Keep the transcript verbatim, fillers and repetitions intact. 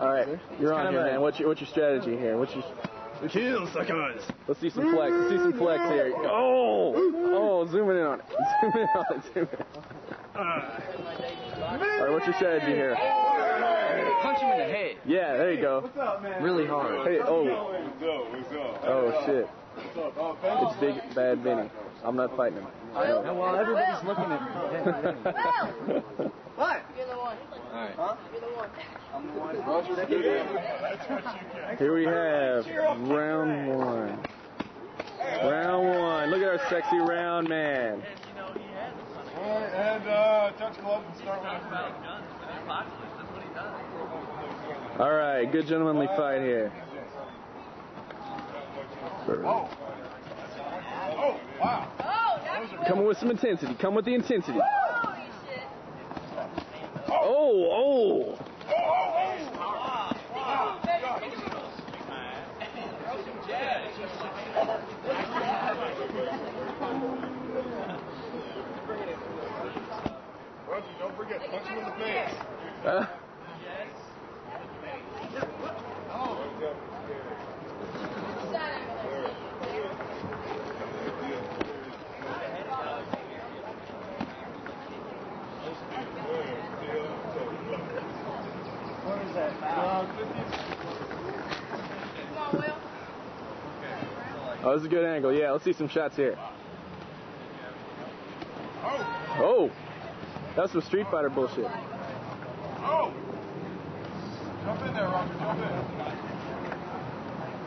All right, you're on here, man. What's your what's your strategy here? What's your kill suckers? Let's see some flex. Let's see some flex here. Oh, oh, zooming in on it. Zoom in on it. Zoom in. All right, what's your strategy here? Punch him in the head. Yeah, there you go. What's up, man? Really hard. Hey, oh. Oh shit. It's Big Bad Benny. I'm not fighting him. I know. No, well, everybody's looking at me. What? You're the one. All right. Huh? You're the one. I'm the one. Roger that. Here we have round one. Round one. Look at our sexy round man. All right, and uh, touch gloves and start with. All right, good gentlemanly fight here. Oh. Oh, wow. Coming with some intensity. Come with the intensity. Holy shit. Oh, oh. Oh, oh, oh. Don't forget, punch him in the face. Huh? Oh, this is a good angle. Yeah, let's see some shots here. Oh! That's some Street Fighter bullshit. Oh! Jump in there, Roger. Jump in.